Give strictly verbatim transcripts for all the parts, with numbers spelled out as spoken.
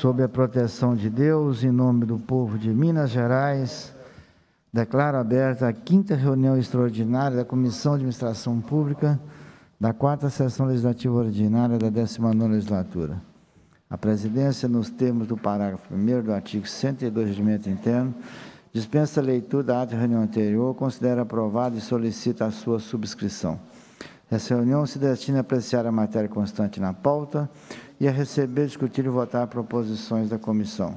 sob a proteção de Deus, em nome do povo de Minas Gerais, declaro aberta a quinta reunião extraordinária da Comissão de Administração Pública da quarta Sessão Legislativa Ordinária da décima nona Legislatura. A Presidência, nos termos do parágrafo primeiro do artigo cento e dois do Regimento Interno, dispensa a leitura da ata da reunião anterior, considera aprovada e solicita a sua subscrição. Essa reunião se destina a apreciar a matéria constante na pauta e a receber, discutir e votar proposições da comissão.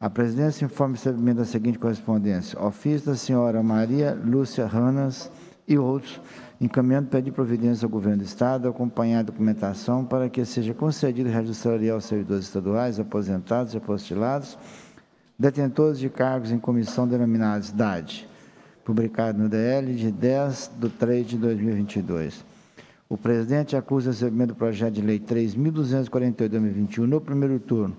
A Presidência informa o recebimento da seguinte correspondência: ofício da senhora Maria Lúcia Ranas e outros, encaminhando pedir providência ao Governo do Estado, acompanhar a documentação para que seja concedido registro salarial aos servidores estaduais, aposentados e apostilados, detentores de cargos em comissão denominados D A D, publicado no D L de dez de três de dois mil e vinte e dois. O presidente acusa o recebimento do projeto de lei três mil duzentos e quarenta e oito barra dois mil e vinte e um no primeiro turno,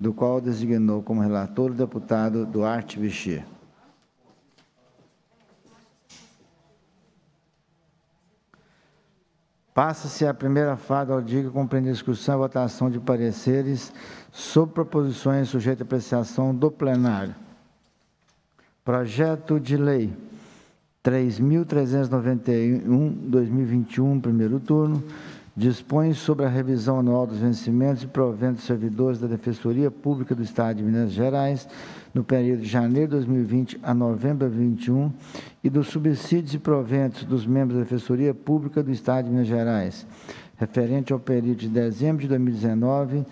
do qual designou como relator o deputado Duarte Bechir. Passa-se a primeira fase da audiência, compreendendo a discussão e votação de pareceres sobre proposições sujeitas à apreciação do plenário. Projeto de Lei três mil trezentos e noventa e um barra dois mil e vinte e um, primeiro turno, dispõe sobre a revisão anual dos vencimentos e proventos dos servidores da Defensoria Pública do Estado de Minas Gerais no período de janeiro de dois mil e vinte a novembro de dois mil e vinte e um e dos subsídios e proventos dos membros da Defensoria Pública do Estado de Minas Gerais, referente ao período de dezembro de dois mil e dezenove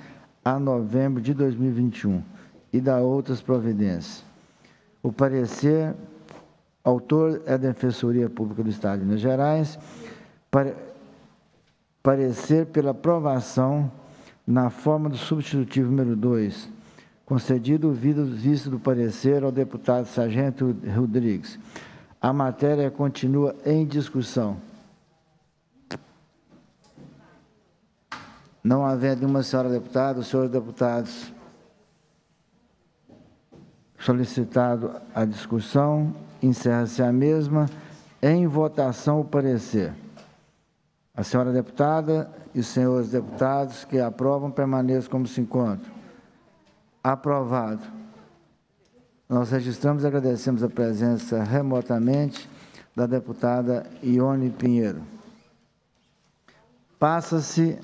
a novembro de dois mil e vinte e um, e da outras providências. O parecer, autor é a Defensoria Pública do Estado de Minas Gerais, para, parecer pela aprovação na forma do substitutivo número dois, concedido o visto do parecer ao deputado Sargento Rodrigues. A matéria continua em discussão. Não havendo uma senhora deputada, os senhores deputados... Solicitado a discussão, encerra-se a mesma. Em votação, o parecer. A senhora deputada e os senhores deputados que aprovam, permaneçam como se encontram. Aprovado. Nós registramos e agradecemos a presença remotamente da deputada Ione Pinheiro. Passa-se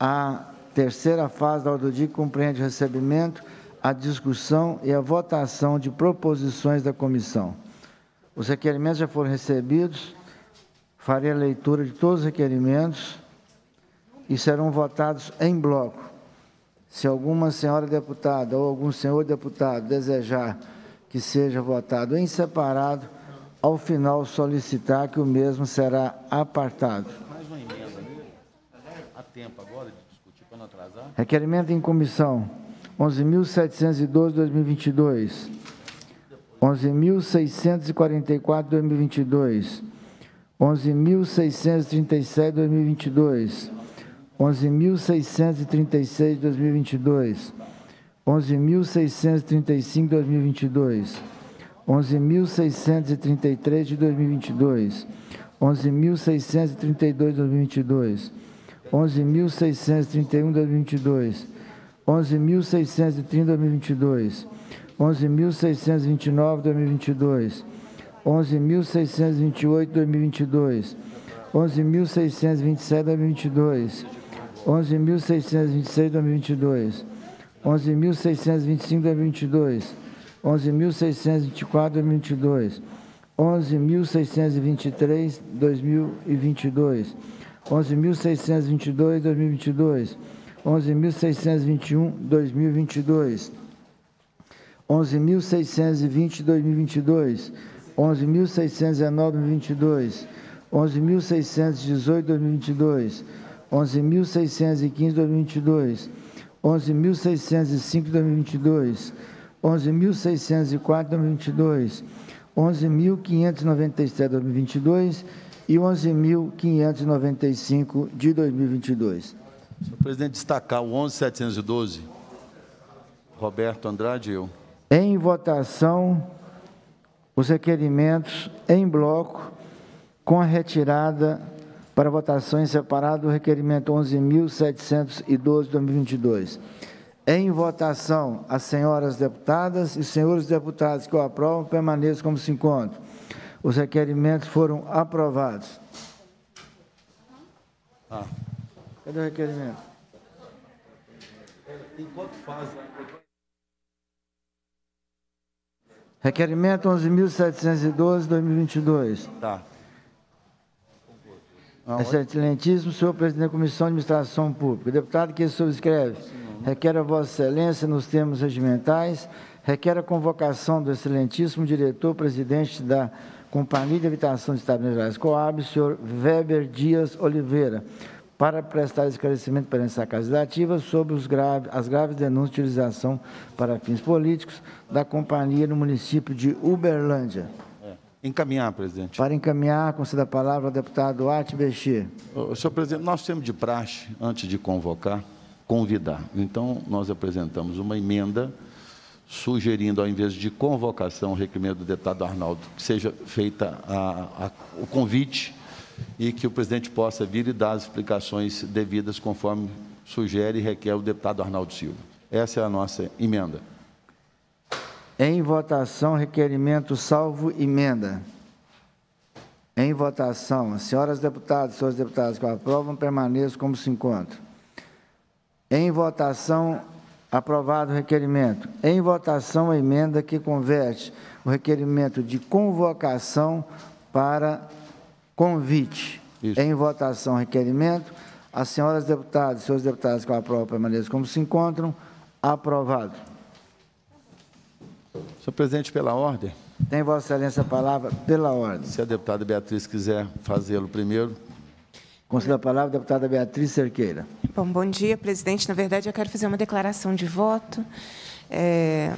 a terceira fase da ordem do dia, que compreende o recebimento, a discussão e a votação de proposições da comissão. Os requerimentos já foram recebidos, farei a leitura de todos os requerimentos e serão votados em bloco. Se alguma senhora deputada ou algum senhor deputado desejar que seja votado em separado, ao final solicitar que o mesmo será apartado. Mais uma emenda, né? Há tempo agora de discutir para não atrasar. Requerimento em comissão. onze mil setecentos e doze barra dois mil e vinte e dois, onze mil seiscentos e quarenta e quatro barra dois mil e vinte e dois, onze mil seiscentos e trinta e sete barra dois mil e vinte e dois, onze mil seiscentos e trinta e seis barra dois mil e vinte e dois, onze mil seiscentos e trinta e cinco barra dois mil e vinte e dois, onze mil seiscentos e trinta e três barra dois mil e vinte e dois, onze mil seiscentos e trinta e dois barra dois mil e vinte e dois, onze mil seiscentos e trinta e um barra dois mil e vinte e dois, onze mil seiscentos e trinta barra dois mil e vinte e dois, onze mil seiscentos e vinte e nove barra dois mil e vinte e dois, onze mil seiscentos e vinte e oito barra dois mil e vinte e dois, onze mil seiscentos e vinte e sete barra dois mil e vinte e dois, onze mil seiscentos e vinte e seis barra dois mil e vinte e dois, onze mil seiscentos e vinte e cinco barra dois mil e vinte e dois, onze mil seiscentos e vinte e quatro barra dois mil e vinte e dois, onze mil seiscentos e vinte e três barra dois mil e vinte e dois, onze mil seiscentos e vinte e dois barra dois mil e vinte e dois, onze mil seiscentos e vinte e um barra dois mil e vinte e dois, onze mil seiscentos e vinte barra dois mil e vinte e dois, onze mil seiscentos e dezenove barra dois mil e vinte e dois, onze mil seiscentos e dezoito barra dois mil e vinte e dois, onze mil seiscentos e quinze barra dois mil e vinte e dois, onze mil seiscentos e cinco barra dois mil e vinte e dois, onze mil seiscentos e quatro barra dois mil e vinte e dois, onze mil quinhentos e noventa e sete barra dois mil e vinte e dois e onze mil quinhentos e noventa e cinco de dois mil e vinte e dois. Senhor presidente, destacar o onze mil setecentos e doze, Roberto Andrade e eu. Em votação, os requerimentos em bloco, com a retirada para votação em separado o requerimento onze mil setecentos e doze, dois mil e vinte e dois. Em votação, as senhoras deputadas e senhores deputados que o aprovam permaneçam como se encontram. Os requerimentos foram aprovados. Ah. Cadê o requerimento? Enquanto faz... Requerimento onze mil setecentos e doze, dois mil e vinte e dois. Tá. Excelentíssimo senhor presidente da Comissão de Administração Pública, o deputado que subscreve, requer a vossa excelência nos termos regimentais, requer a convocação do excelentíssimo diretor-presidente da Companhia de Habitação do Estado de Minas Gerais, Coab, senhor Weber Dias Oliveira, para prestar esclarecimento perante a Casa Legislativa sobre os grave, as graves denúncias de utilização para fins políticos da companhia no município de Uberlândia. Encaminhar, presidente. Para encaminhar, conceda a palavra ao deputado Duarte Bechir. Senhor presidente, nós temos de praxe, antes de convocar, convidar. Então, nós apresentamos uma emenda sugerindo, ao invés de convocação, o requerimento do deputado Arnaldo, que seja feita a, a, o convite e que o presidente possa vir e dar as explicações devidas, conforme sugere e requer o deputado Arnaldo Silva. Essa é a nossa emenda. Em votação, requerimento salvo emenda. Em votação, senhoras deputadas e senhores deputados que aprovam, permaneçam como se encontram. Em votação, aprovado o requerimento. Em votação, a emenda que converte o requerimento de convocação para convite. Isso. Em votação, requerimento. As senhoras deputadas e senhores deputados que aprovam, permaneçam como se encontram. Aprovado. Senhor presidente, pela ordem. Tem vossa excelência a palavra pela ordem. Se a deputada Beatriz quiser fazê-lo primeiro. Conceda a palavra, deputada Beatriz Cerqueira. Bom, bom dia, presidente. Na verdade, eu quero fazer uma declaração de voto. É,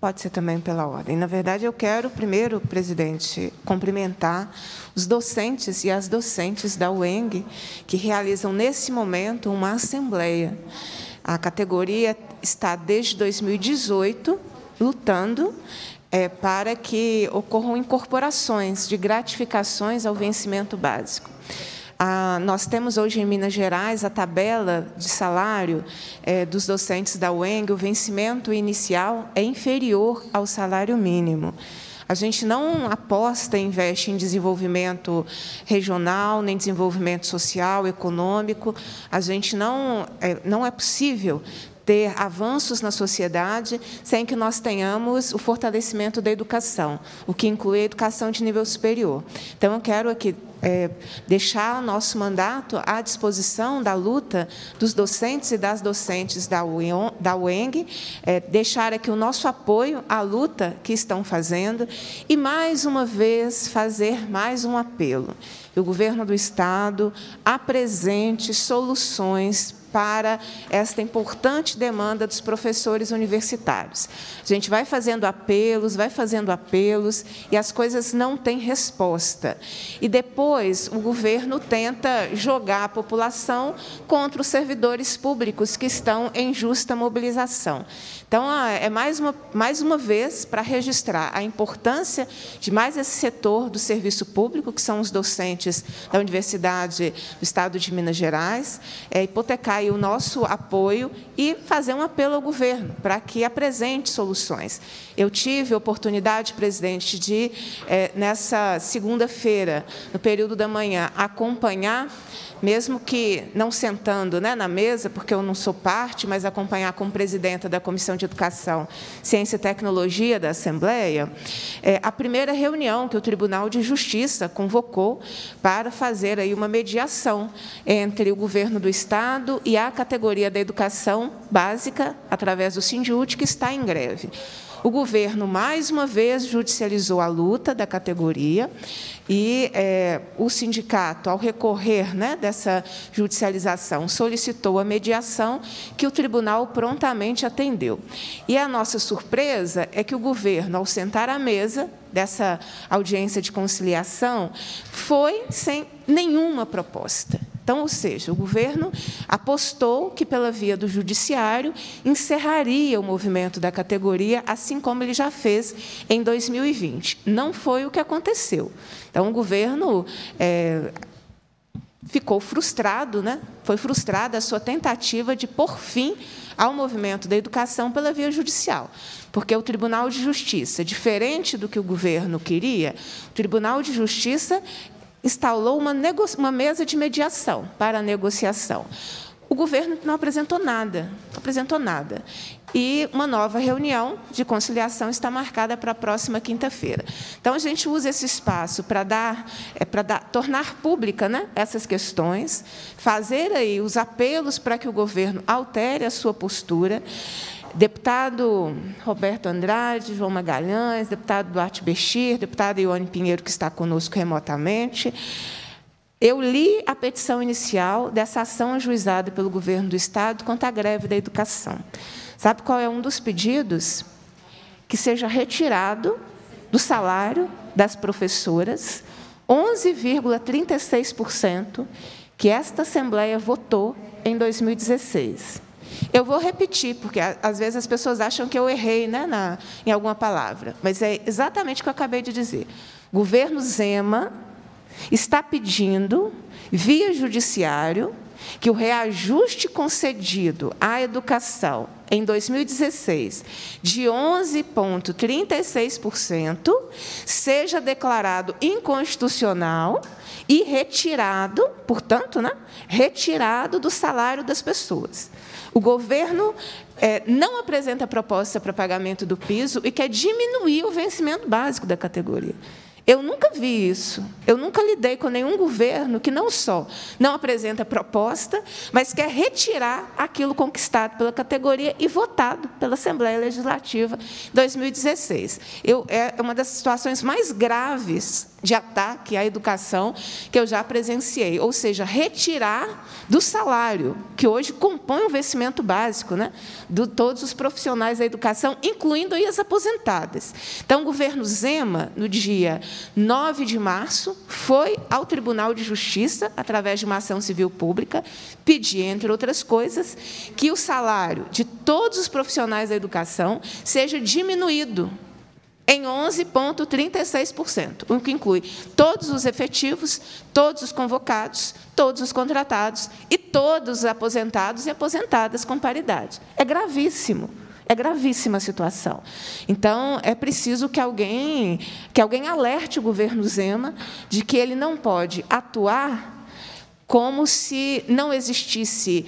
pode ser também pela ordem. Na verdade, eu quero, primeiro, presidente, cumprimentar os docentes e as docentes da U E N G que realizam, nesse momento, uma assembleia. A categoria está, desde dois mil e dezoito, lutando é, para que ocorram incorporações de gratificações ao vencimento básico. Ah, nós temos hoje em Minas Gerais a tabela de salário é, dos docentes da U E N G, o vencimento inicial é inferior ao salário mínimo. A gente não aposta, investe em desenvolvimento regional, nem desenvolvimento social, econômico. A gente não é, não é possível ter avanços na sociedade sem que nós tenhamos o fortalecimento da educação, o que inclui a educação de nível superior. Então, eu quero aqui é, deixar nosso mandato à disposição da luta dos docentes e das docentes da U E N G, é, deixar aqui o nosso apoio à luta que estão fazendo e, mais uma vez, fazer mais um apelo. O governo do Estado apresente soluções para esta importante demanda dos professores universitários. A gente vai fazendo apelos, vai fazendo apelos, e as coisas não têm resposta. E depois o governo tenta jogar a população contra os servidores públicos que estão em justa mobilização. Então, é mais uma, mais uma vez para registrar a importância de mais esse setor do serviço público, que são os docentes da Universidade do Estado de Minas Gerais, é, hipotecar o nosso apoio e fazer um apelo ao governo para que apresente soluções. Eu tive a oportunidade, presidente, de, é, nessa segunda-feira, no período da manhã, acompanhar, mesmo que não sentando, né, na mesa, porque eu não sou parte, mas acompanhar como presidenta da Comissão de Educação, Ciência e Tecnologia da Assembleia, é, a primeira reunião que o Tribunal de Justiça convocou para fazer aí uma mediação entre o governo do Estado e a categoria da educação básica, através do SINDIUT, que está em greve. O governo, mais uma vez, judicializou a luta da categoria e é, o sindicato, ao recorrer, né, dessa judicialização, solicitou a mediação, que o tribunal prontamente atendeu. E a nossa surpresa é que o governo, ao sentar à mesa dessa audiência de conciliação, foi sem nenhuma proposta. Então, ou seja, o governo apostou que, pela via do judiciário, encerraria o movimento da categoria, assim como ele já fez em dois mil e vinte. Não foi o que aconteceu. Então, o governo... É ficou frustrado, né? Foi frustrada a sua tentativa de pôr fim ao movimento da educação pela via judicial, porque o Tribunal de Justiça, diferente do que o governo queria, o Tribunal de Justiça instaurou uma, uma mesa de mediação para a negociação. O governo não apresentou nada, não apresentou nada. E uma nova reunião de conciliação está marcada para a próxima quinta-feira. Então, a gente usa esse espaço para dar, é, para dar, tornar pública, né, essas questões, fazer aí os apelos para que o governo altere a sua postura. Deputado Roberto Andrade, João Magalhães, deputado Duarte Bechir, deputada Ione Pinheiro, que está conosco remotamente. Eu li a petição inicial dessa ação ajuizada pelo governo do Estado quanto à greve da educação. Sabe qual é um dos pedidos? Que seja retirado do salário das professoras onze vírgula trinta e seis por cento que esta Assembleia votou em dois mil e dezesseis. Eu vou repetir, porque às vezes as pessoas acham que eu errei, né, na, em alguma palavra, mas é exatamente o que eu acabei de dizer. O governo Zema está pedindo, via judiciário, que o reajuste concedido à educação em dois mil e dezesseis de onze vírgula trinta e seis por cento seja declarado inconstitucional e retirado, portanto, né, retirado do salário das pessoas. O governo é, não apresenta proposta para pagamento do piso e quer diminuir o vencimento básico da categoria. Eu nunca vi isso, eu nunca lidei com nenhum governo que não só não apresenta proposta, mas quer retirar aquilo conquistado pela categoria e votado pela Assembleia Legislativa em dois mil e dezesseis. Eu, é uma das situações mais graves de ataque à educação que eu já presenciei, ou seja, retirar do salário, que hoje compõe o vencimento básico, né, de todos os profissionais da educação, incluindo aí as aposentadas. Então, o governo Zema, no dia nove de março, foi ao Tribunal de Justiça, através de uma ação civil pública, pedir, entre outras coisas, que o salário de todos os profissionais da educação seja diminuído em onze vírgula trinta e seis por cento, o que inclui todos os efetivos, todos os convocados, todos os contratados e todos os aposentados e aposentadas com paridade. É gravíssimo. É gravíssima a situação. Então, é preciso que alguém, que alguém alerte o governo Zema de que ele não pode atuar como se não existisse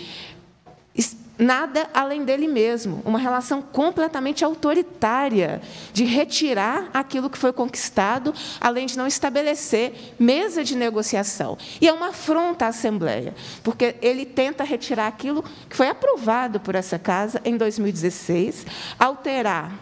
nada além dele mesmo, uma relação completamente autoritária de retirar aquilo que foi conquistado, além de não estabelecer mesa de negociação. E é uma afronta à Assembleia, porque ele tenta retirar aquilo que foi aprovado por essa casa em dois mil e dezesseis, alterar,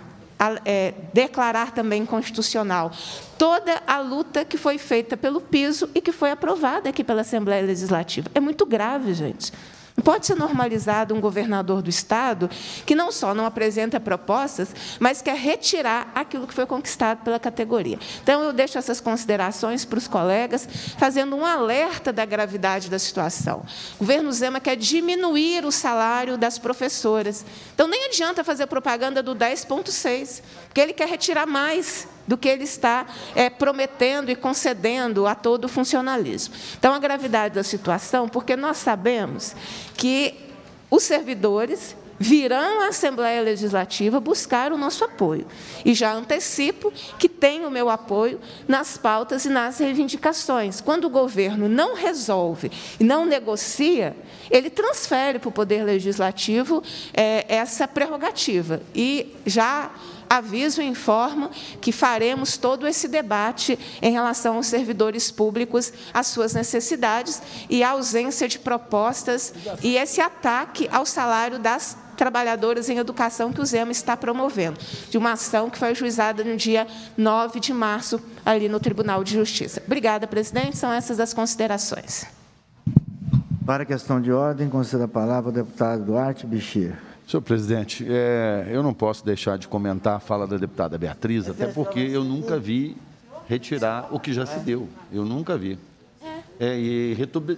é, declarar também constitucional toda a luta que foi feita pelo piso e que foi aprovada aqui pela Assembleia Legislativa. É muito grave, gente. Não pode ser normalizado um governador do Estado que não só não apresenta propostas, mas quer retirar aquilo que foi conquistado pela categoria. Então, eu deixo essas considerações para os colegas, fazendo um alerta da gravidade da situação. O governo Zema quer diminuir o salário das professoras. Então, nem adianta fazer propaganda do dez vírgula seis, porque ele quer retirar mais do que ele está é, prometendo e concedendo a todo o funcionalismo. Então, a gravidade da situação, porque nós sabemos que os servidores virão à Assembleia Legislativa buscar o nosso apoio. E já antecipo que tem o meu apoio nas pautas e nas reivindicações. Quando o governo não resolve e não negocia, ele transfere para o Poder Legislativo é, essa prerrogativa. E já aviso e informo que faremos todo esse debate em relação aos servidores públicos, às suas necessidades e à ausência de propostas e esse ataque ao salário das trabalhadoras em educação que o Zema está promovendo, de uma ação que foi ajuizada no dia nove de março, ali no Tribunal de Justiça. Obrigada, presidente. São essas as considerações. Para a questão de ordem, conceda a palavra ao deputado Duarte Bechir. Senhor presidente, é, eu não posso deixar de comentar a fala da deputada Beatriz, até porque eu nunca vi retirar o que já se deu. Eu nunca vi. É, e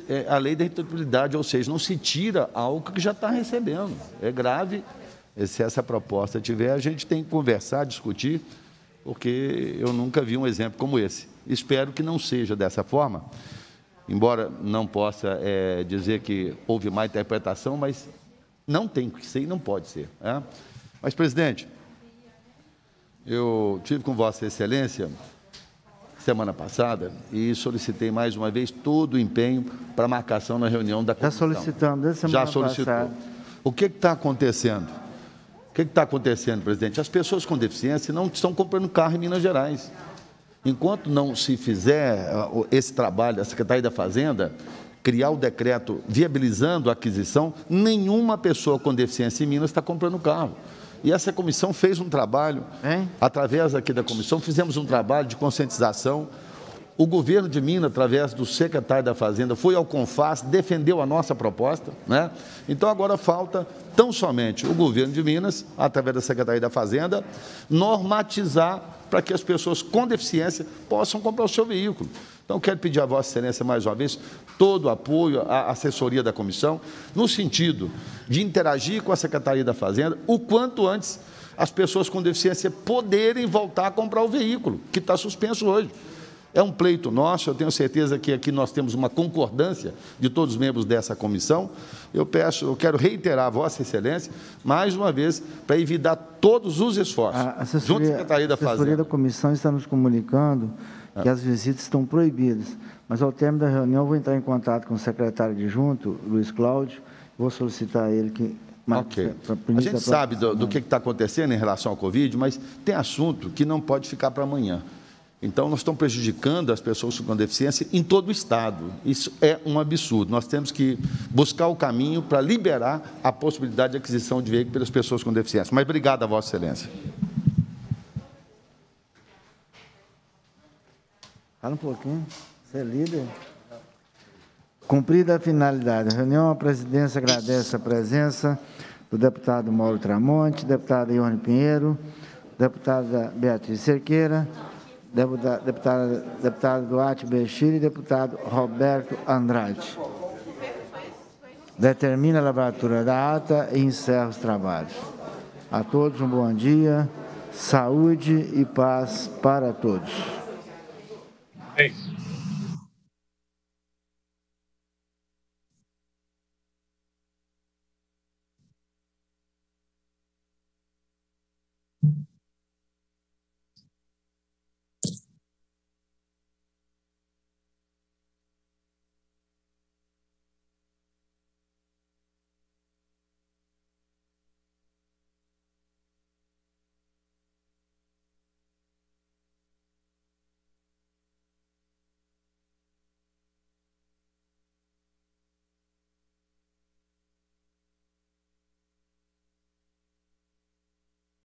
é, a lei da retroatividade, ou seja, não se tira algo que já está recebendo. É grave. Se essa proposta tiver, a gente tem que conversar, discutir, porque eu nunca vi um exemplo como esse. Espero que não seja dessa forma. embora não possa é, dizer que houve má interpretação, mas não tem que ser e não pode ser. É? Mas, presidente, eu tive com Vossa Excelência semana passada e solicitei mais uma vez todo o empenho para marcação na reunião da comissão. Já solicitamos, desde semana passada. Já solicitou. Passada. O que está acontecendo? O que está acontecendo, presidente? As pessoas com deficiência não estão comprando carro em Minas Gerais. Enquanto não se fizer esse trabalho da Secretaria da Fazenda, criar o decreto viabilizando a aquisição, nenhuma pessoa com deficiência em Minas está comprando carro. E essa comissão fez um trabalho, hein? Através aqui da comissão, fizemos um trabalho de conscientização. O governo de Minas, através do secretário da Fazenda, foi ao CONFAS, defendeu a nossa proposta, né? Então, agora falta tão somente o governo de Minas, através da Secretaria da Fazenda, normatizar para que as pessoas com deficiência possam comprar o seu veículo. Então, quero pedir a Vossa Excelência, mais uma vez, todo o apoio à assessoria da comissão, no sentido de interagir com a Secretaria da Fazenda o quanto antes as pessoas com deficiência poderem voltar a comprar o veículo, que está suspenso hoje. É um pleito nosso, eu tenho certeza que aqui nós temos uma concordância de todos os membros dessa comissão. Eu peço, eu quero reiterar a Vossa Excelência, mais uma vez, para evitar todos os esforços. A assessoria, junto à Secretaria da Fazenda. A assessoria da comissão está nos comunicando que as visitas estão proibidas, mas ao término da reunião eu vou entrar em contato com o secretário adjunto, Luiz Cláudio, vou solicitar a ele que... Ok. A gente sabe do, do que está acontecendo em relação ao Covid, mas tem assunto que não pode ficar para amanhã. Então, nós estamos prejudicando as pessoas com deficiência em todo o Estado. Isso é um absurdo. Nós temos que buscar o caminho para liberar a possibilidade de aquisição de veículos pelas pessoas com deficiência. Mas obrigado a Vossa Excelência. Fala um pouquinho. Você é líder. Cumprida a finalidade da reunião, a presidência agradece a presença do deputado Mauro Tramonte, deputada Ione Pinheiro, deputada Beatriz Cerqueira, Deputado, deputado, deputado Duarte Bechir e deputado Roberto Andrade. Determina a lavratura da ata e encerra os trabalhos. A todos um bom dia, saúde e paz para todos. Ei.